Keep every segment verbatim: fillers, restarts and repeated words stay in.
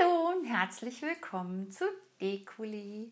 Hallo und herzlich willkommen zu DeKoLe.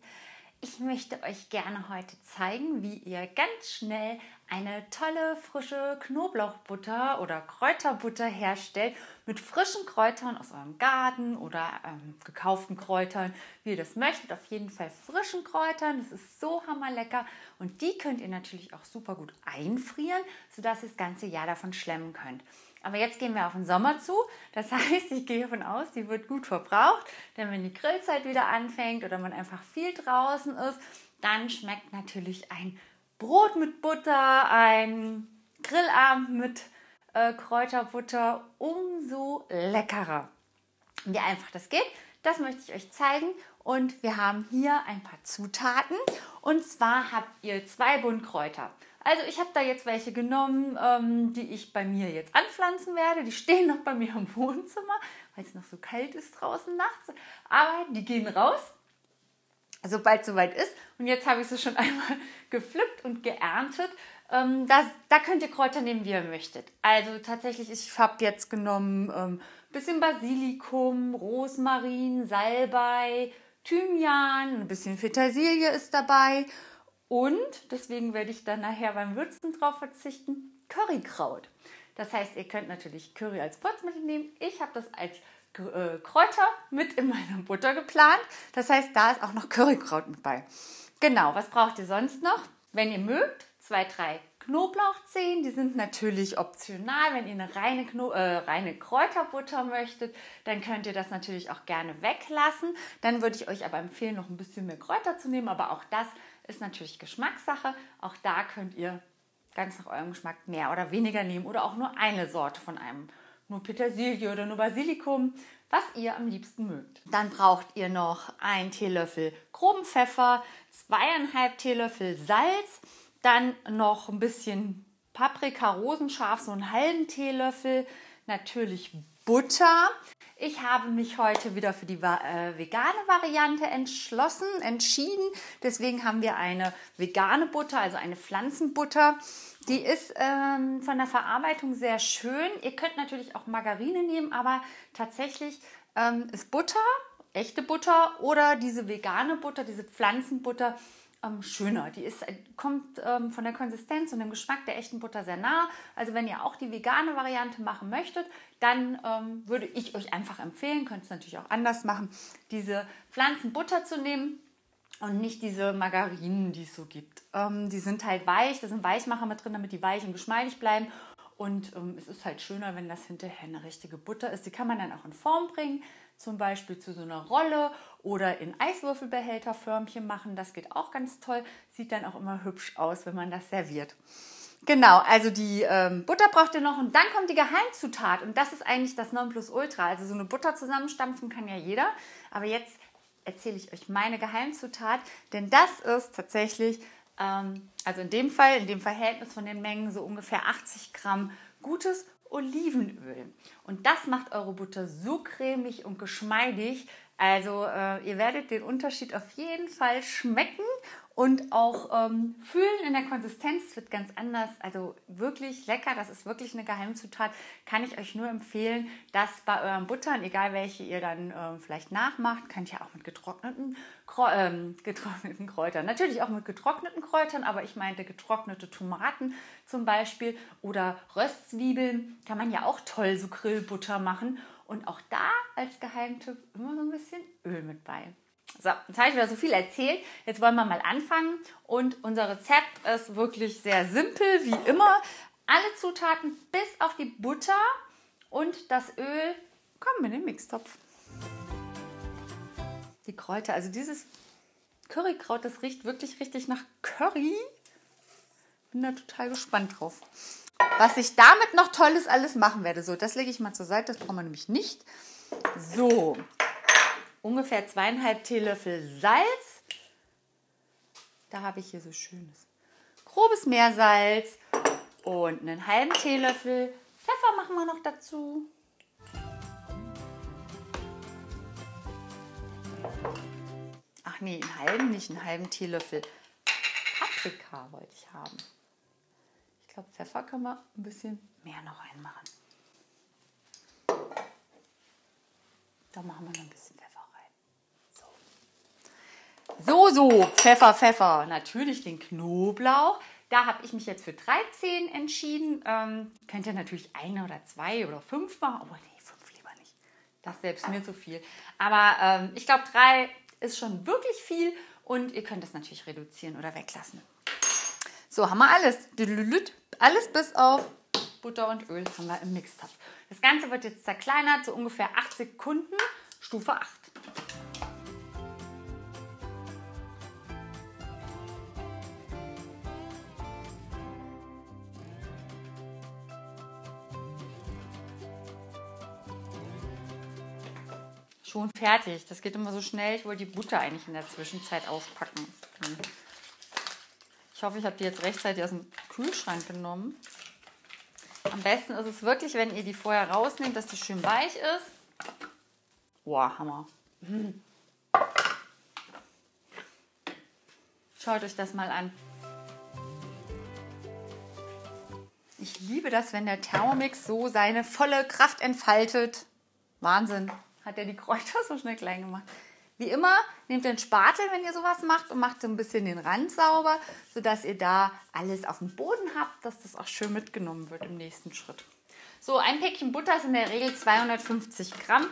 Ich möchte euch gerne heute zeigen, wie ihr ganz schnell eine tolle frische Knoblauchbutter oder Kräuterbutter herstellt mit frischen Kräutern aus eurem Garten oder ähm, gekauften Kräutern, wie ihr das möchtet. Auf jeden Fall frischen Kräutern, das ist so hammerlecker und die könnt ihr natürlich auch super gut einfrieren, sodass ihr das ganze Jahr davon schlemmen könnt. Aber jetzt gehen wir auf den Sommer zu, das heißt, ich gehe davon aus, die wird gut verbraucht, denn wenn die Grillzeit wieder anfängt oder man einfach viel draußen ist, dann schmeckt natürlich ein Brot mit Butter, ein Grillabend mit äh, Kräuterbutter umso leckerer. Wie einfach das geht, das möchte ich euch zeigen und wir haben hier ein paar Zutaten und zwar habt ihr zwei Buntkräuter. Also ich habe da jetzt welche genommen, ähm, die ich bei mir jetzt anpflanzen werde. Die stehen noch bei mir im Wohnzimmer, weil es noch so kalt ist draußen nachts. Aber die gehen raus, sobald es soweit ist. Und jetzt habe ich sie schon einmal gepflückt und geerntet. Ähm, das, da könnt ihr Kräuter nehmen, wie ihr möchtet. Also tatsächlich, ich habe jetzt genommen ein ähm, bisschen Basilikum, Rosmarin, Salbei, Thymian, ein bisschen Petersilie ist dabei. Und deswegen werde ich dann nachher beim Würzen drauf verzichten, Currykraut. Das heißt, ihr könnt natürlich Curry als Putzmittel nehmen. Ich habe das als äh, Kräuter mit in meiner Butter geplant. Das heißt, da ist auch noch Currykraut mit bei. Genau, was braucht ihr sonst noch? Wenn ihr mögt, zwei, drei Knoblauchzehen. Die sind natürlich optional. Wenn ihr eine reine, Kno äh, reine Kräuterbutter möchtet, dann könnt ihr das natürlich auch gerne weglassen. Dann würde ich euch aber empfehlen, noch ein bisschen mehr Kräuter zu nehmen, aber auch das ist natürlich Geschmackssache. Auch da könnt ihr ganz nach eurem Geschmack mehr oder weniger nehmen oder auch nur eine Sorte von einem. Nur Petersilie oder nur Basilikum, was ihr am liebsten mögt. Dann braucht ihr noch einen Teelöffel groben Pfeffer, zweieinhalb Teelöffel Salz, dann noch ein bisschen Paprika, rosenscharf, so einen halben Teelöffel, natürlich Butter. Ich habe mich heute wieder für die äh, vegane Variante entschlossen, entschieden. Deswegen haben wir eine vegane Butter, also eine Pflanzenbutter. Die ist ähm, von der Verarbeitung sehr schön. Ihr könnt natürlich auch Margarine nehmen, aber tatsächlich ähm, ist Butter, echte Butter oder diese vegane Butter, diese Pflanzenbutter, Ähm, schöner. Die ist, kommt ähm, von der Konsistenz und dem Geschmack der echten Butter sehr nah. Also wenn ihr auch die vegane Variante machen möchtet, dann ähm, würde ich euch einfach empfehlen, könnt es natürlich auch anders machen, diese Pflanzenbutter zu nehmen und nicht diese Margarinen, die es so gibt. Ähm, die sind halt weich, da sind Weichmacher mit drin, damit die weich und geschmeidig bleiben. Und ähm, es ist halt schöner, wenn das hinterher eine richtige Butter ist. Die kann man dann auch in Form bringen, zum Beispiel zu so einer Rolle oder in Eiswürfelbehälterförmchen machen. Das geht auch ganz toll. Sieht dann auch immer hübsch aus, wenn man das serviert. Genau, also die ähm, Butter braucht ihr noch und dann kommt die Geheimzutat. Und das ist eigentlich das Nonplusultra. Also so eine Butter zusammenstampfen kann ja jeder. Aber jetzt erzähle ich euch meine Geheimzutat, denn das ist tatsächlich... Also in dem Fall, in dem Verhältnis von den Mengen so ungefähr achtzig Gramm gutes Olivenöl. Und das macht eure Butter so cremig und geschmeidig. Also äh, ihr werdet den Unterschied auf jeden Fall schmecken und auch ähm, fühlen in der Konsistenz. Es wird ganz anders, also wirklich lecker. Das ist wirklich eine Geheimzutat. Kann ich euch nur empfehlen, dass bei euren Buttern, egal welche ihr dann äh, vielleicht nachmacht, könnt ihr auch mit getrockneten, Krä äh, getrockneten Kräutern, natürlich auch mit getrockneten Kräutern, aber ich meinte getrocknete Tomaten zum Beispiel oder Röstzwiebeln, kann man ja auch toll so Grillbutter machen. Und auch da als Geheimtipp immer so ein bisschen Öl mit bei. So, jetzt habe ich wieder so viel erzählt. Jetzt wollen wir mal anfangen. Und unser Rezept ist wirklich sehr simpel, wie immer. Alle Zutaten bis auf die Butter und das Öl kommen in den Mixtopf. Die Kräuter, also dieses Currykraut, das riecht wirklich richtig nach Curry. Bin da total gespannt drauf. Was ich damit noch Tolles alles machen werde. So, das lege ich mal zur Seite, das brauchen wir nämlich nicht. So, ungefähr zweieinhalb Teelöffel Salz. Da habe ich hier so schönes grobes Meersalz und einen halben Teelöffel Pfeffer machen wir noch dazu. Ach nee, einen halben, nicht einen halben Teelöffel Paprika wollte ich haben. Ich glaube, Pfeffer können wir ein bisschen mehr noch reinmachen. Da machen wir noch ein bisschen Pfeffer rein. So, so, so Pfeffer, Pfeffer. Natürlich den Knoblauch. Da habe ich mich jetzt für dreizehn entschieden. Ähm, könnt ihr natürlich eine oder zwei oder fünf machen. Oh nee, fünf lieber nicht. Das ist selbst mir zu viel. Aber ähm, ich glaube, drei ist schon wirklich viel. Und ihr könnt das natürlich reduzieren oder weglassen. So, haben wir alles. Alles bis auf Butter und Öl haben wir im Mixtopf. Das Ganze wird jetzt zerkleinert, so ungefähr acht Sekunden, Stufe acht. Schon fertig. Das geht immer so schnell. Ich wollte die Butter eigentlich in der Zwischenzeit aufpacken. Ich hoffe, ich habe die jetzt rechtzeitig aus dem Kühlschrank genommen. Am besten ist es wirklich, wenn ihr die vorher rausnehmt, dass die schön weich ist. Boah, Hammer. Schaut euch das mal an. Ich liebe das, wenn der Thermomix so seine volle Kraft entfaltet. Wahnsinn. Hat er die Kräuter so schnell klein gemacht. Wie immer, nehmt den Spatel, wenn ihr sowas macht, und macht so ein bisschen den Rand sauber, sodass ihr da alles auf dem Boden habt, dass das auch schön mitgenommen wird im nächsten Schritt. So, ein Päckchen Butter ist in der Regel zweihundertfünfzig Gramm.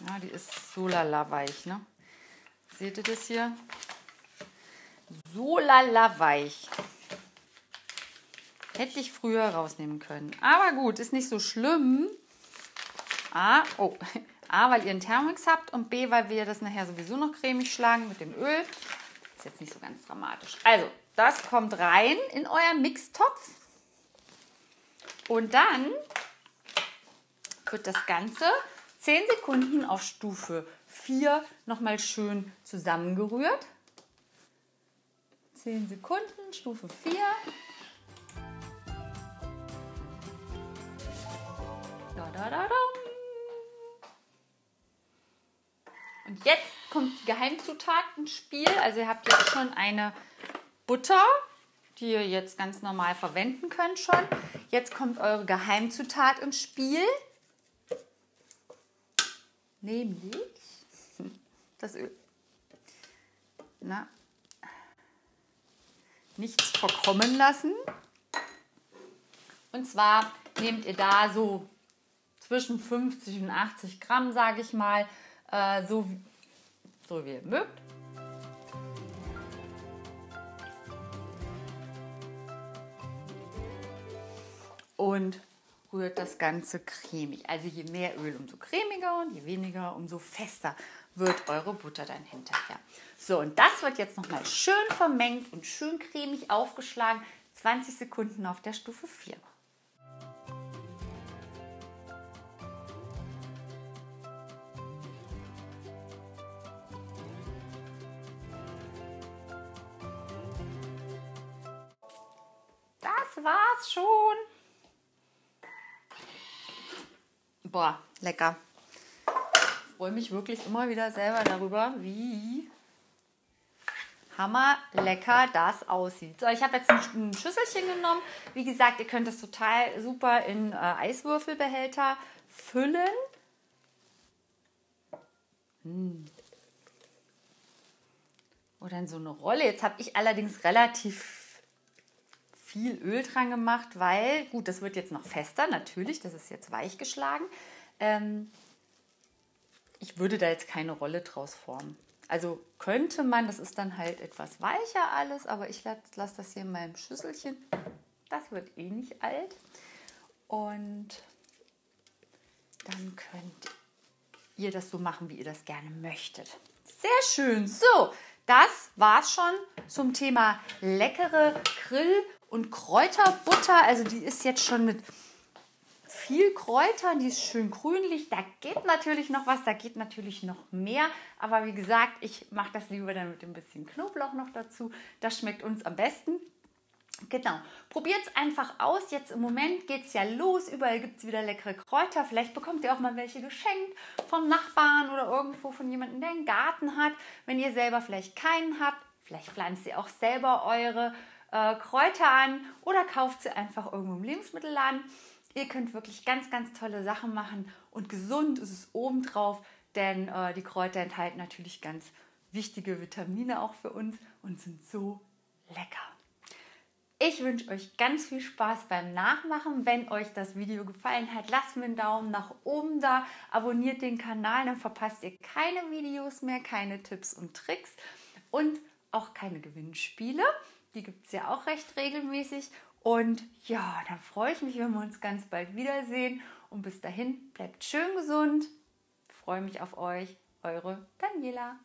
Ja, die ist so lala weich, ne? Seht ihr das hier? So lala weich. Hätte ich früher rausnehmen können. Aber gut, ist nicht so schlimm. A, oh, A, weil ihr einen Thermomix habt, und B, weil wir das nachher sowieso noch cremig schlagen mit dem Öl. Ist jetzt nicht so ganz dramatisch. Also, das kommt rein in euren Mixtopf. Und dann wird das Ganze zehn Sekunden auf Stufe vier nochmal schön zusammengerührt. zehn Sekunden, Stufe vier. Da, da, da, da. Und jetzt kommt die Geheimzutat ins Spiel. Also ihr habt jetzt schon eine Butter, die ihr jetzt ganz normal verwenden könnt schon. Jetzt kommt eure Geheimzutat ins Spiel. Nämlich das Öl. Na, nichts verkommen lassen. Und zwar nehmt ihr da so zwischen fünfzig und achtzig Gramm, sage ich mal, So, so wie ihr mögt. Und rührt das Ganze cremig. Also je mehr Öl, umso cremiger, und je weniger, umso fester wird eure Butter dann hinterher. So, und das wird jetzt nochmal schön vermengt und schön cremig aufgeschlagen. zwanzig Sekunden auf der Stufe vier. War's schon. Boah, lecker. Ich freue mich wirklich immer wieder selber darüber, wie hammer lecker das aussieht. So, ich habe jetzt ein Schüsselchen genommen. Wie gesagt, ihr könnt das total super in äh, Eiswürfelbehälter füllen. Hm. Oder in so eine Rolle. Jetzt habe ich allerdings relativ viel viel Öl dran gemacht, weil, gut, das wird jetzt noch fester, natürlich, das ist jetzt weich geschlagen. Ähm, ich würde da jetzt keine Rolle draus formen. Also könnte man, das ist dann halt etwas weicher alles, aber ich lasse das hier in meinem Schüsselchen. Das wird eh nicht alt. Und dann könnt ihr das so machen, wie ihr das gerne möchtet. Sehr schön. So, das war's schon zum Thema leckere Grill- und Kräuterbutter. Also die ist jetzt schon mit viel Kräutern, die ist schön grünlich. Da geht natürlich noch was, da geht natürlich noch mehr. Aber wie gesagt, ich mache das lieber dann mit ein bisschen Knoblauch noch dazu. Das schmeckt uns am besten. Genau, probiert es einfach aus. Jetzt im Moment geht es ja los. Überall gibt es wieder leckere Kräuter. Vielleicht bekommt ihr auch mal welche geschenkt vom Nachbarn oder irgendwo von jemandem, der einen Garten hat. Wenn ihr selber vielleicht keinen habt, vielleicht pflanzt ihr auch selber eure äh, Kräuter an oder kauft sie einfach irgendwo im Lebensmittelladen. Ihr könnt wirklich ganz, ganz tolle Sachen machen und gesund ist es obendrauf, denn äh, die Kräuter enthalten natürlich ganz wichtige Vitamine auch für uns und sind so lecker. Ich wünsche euch ganz viel Spaß beim Nachmachen. Wenn euch das Video gefallen hat, lasst mir einen Daumen nach oben da, abonniert den Kanal, dann verpasst ihr keine Videos mehr, keine Tipps und Tricks und auch keine Gewinnspiele. Die gibt es ja auch recht regelmäßig. Und ja, dann freue ich mich, wenn wir uns ganz bald wiedersehen. Und bis dahin, bleibt schön gesund. Ich freue mich auf euch. Eure Daniela.